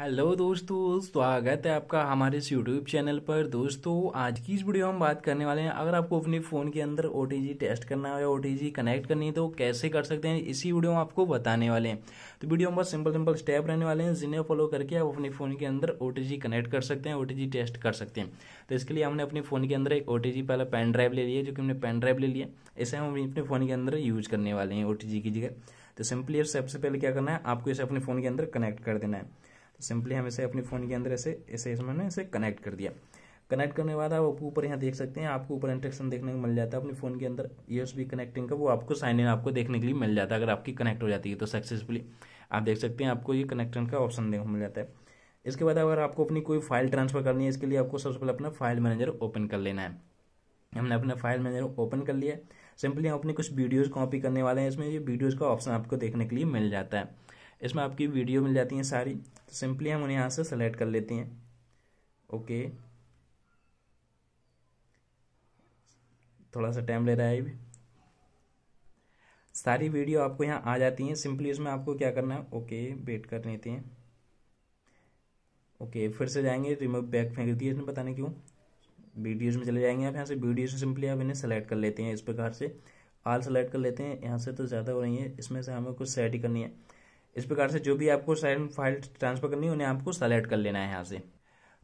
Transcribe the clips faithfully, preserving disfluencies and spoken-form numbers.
Hello दोस्तों, स्वागत है आपका हमारे इस यूट्यूब चैनल पर। दोस्तों आज की इस वीडियो में हम बात करने वाले हैं, अगर आपको अपने फ़ोन के अंदर ओटीजी टेस्ट करना है या ओटीजी कनेक्ट करनी है तो कैसे कर सकते हैं, इसी वीडियो में आपको बताने वाले हैं। तो वीडियो में बहुत सिंपल सिंपल स्टेप रहने वाले हैं जिन्हें फॉलो करके आप अपने फ़ोन के अंदर ओटीजी कनेक्ट कर सकते हैं, ओटीजी टेस्ट कर सकते हैं। तो इसके लिए हमने अपने फ़ोन के अंदर एक ओटीजी पहला पेन ड्राइव ले लिया, जो कि हमने पेन ड्राइव ले लिया, इसे हम अपने फ़ोन के अंदर यूज करने वाले हैं ओटीजी की जगह। तो सिंपली सबसे पहले क्या करना है, आपको इसे अपने फ़ोन के अंदर कनेक्ट कर देना है। सिंपली हम इसे अपने फ़ोन के अंदर ऐसे ऐसे इसमें हमने इसे कनेक्ट कर दिया। कनेक्ट करने के बाद आप ऊपर यहाँ देख सकते हैं, आपको ऊपर इंस्ट्रक्शन देखने को मिल जाता है अपने फ़ोन के अंदर यूएसबी कनेक्टिंग का, वो आपको साइन इन आपको देखने के लिए मिल जाता है। अगर आपकी कनेक्ट हो जाती है तो सक्सेसफुली आप देख सकते हैं, आपको ये कनेक्टिंग का ऑप्शन देखने को मिल जाता है। इसके बाद अगर आपको अपनी कोई फाइल ट्रांसफ़र करनी है, इसके लिए आपको सबसे पहले अपना फाइल मैनेजर ओपन कर लेना है। हमने अपना फाइल मैनेजर ओपन कर लिया। सिंपली हम अपने कुछ वीडियोज़ कॉपी करने वाले हैं, इसमें ये वीडियोज़ का ऑप्शन आपको देखने के लिए मिल जाता है, इसमें आपकी वीडियो मिल जाती हैं सारी। तो सिंपली हम उन्हें यहाँ से सेलेक्ट कर लेते हैं। ओके, थोड़ा सा टाइम ले रहा है अभी। सारी वीडियो आपको यहाँ आ जाती हैं। सिंपली इसमें आपको क्या करना है, ओके वेट कर लेते हैं। ओके फिर से जाएंगे, रिमूव बैक फेंक दिए इसमें, पता नहीं क्यों। वीडियोज़ में चले जाएंगे आप, यहाँ से वीडियोज़ में सिंपली आप इन्हें सेलेक्ट कर लेते हैं इस प्रकार से, आल सेलेक्ट कर लेते हैं। यहाँ से तो ज़्यादा हो रही है, इसमें से हमें कुछ सेट ही करनी है। इस प्रकार से जो भी आपको साइन फाइल ट्रांसफ़र करनी है उन्हें आपको सेलेक्ट कर लेना है यहाँ से।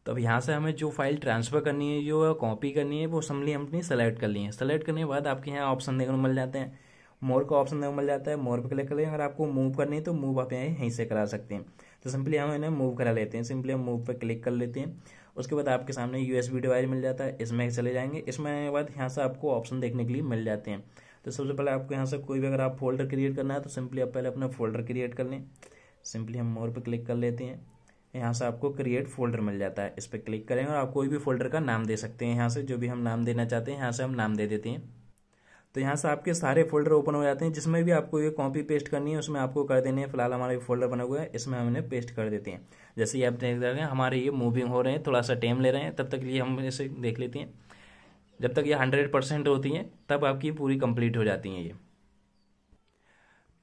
तो अब यहाँ से हमें जो फाइल ट्रांसफ़र करनी है, जो कॉपी करनी है, वो समली हमने सेलेक्ट कर ली है। सेलेक्ट करने के बाद आपके यहाँ ऑप्शन देखने को मिल जाते हैं, मोर का ऑप्शन देखने को मिल जाता है, मोर पर क्लिक करें। अगर आपको मूव करनी है तो मूव आप यहाँ यहीं से करा सकते हैं। तो सिंपली हम इन्हें मूव करा लेते हैं। सिंपली हम मूव पर क्लिक कर लेते हैं। उसके बाद आपके सामने यू एस बी डिवाइस मिल जाता है, इसमें चले जाएंगे। इसमें आने के बाद यहाँ से आपको ऑप्शन देखने के लिए मिल जाते हैं। तो सबसे पहले आपको यहाँ से कोई भी अगर आप फोल्डर क्रिएट करना है तो सिंपली आप पहले अपना फोल्डर क्रिएट कर लें। सिंपली हम मोर पर क्लिक कर लेते हैं, यहाँ से आपको क्रिएट फोल्डर मिल जाता है, इस पर क्लिक करेंगे और आप कोई भी फोल्डर का नाम दे सकते हैं। यहाँ से जो भी हम नाम देना चाहते हैं यहाँ से हम नाम दे देते हैं। तो यहाँ से आपके सारे फोल्डर ओपन हो जाते हैं, जिसमें भी आपको ये कॉपी पेस्ट करनी है उसमें आपको कर देने हैं। फिलहाल हमारा ये फोल्डर बना हुआ है, इसमें हम इन्हें पेस्ट कर देते हैं। जैसे ही आप देख रहे हैं हमारे ये मूविंग हो रहे हैं, थोड़ा सा टाइम ले रहे हैं, तब तक ये हम इसे देख लेते हैं। जब तक ये हंड्रेड परसेंट होती हैं तब आपकी पूरी कंप्लीट हो जाती हैं ये।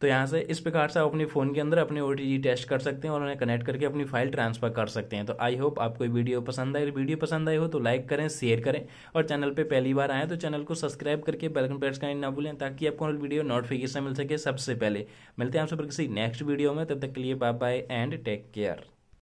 तो यहाँ से इस प्रकार से आप अपने फ़ोन के अंदर अपने ओटीजी टेस्ट कर सकते हैं और उन्हें कनेक्ट करके अपनी फाइल ट्रांसफ़र कर सकते हैं। तो आई होप आपको वीडियो पसंद आए। अगर वीडियो पसंद आई हो तो लाइक करें, शेयर करें और चैनल पे पहली बार आएँ तो चैनल को सब्सक्राइब करके बेल आइकन प्रेस करना ना भूलें, ताकि आपको वीडियो नोटिफिकेशन मिल सके सबसे पहले। मिलते हैं आप सब किसी नेक्स्ट वीडियो में, तब तक के लिए bye bye and take care.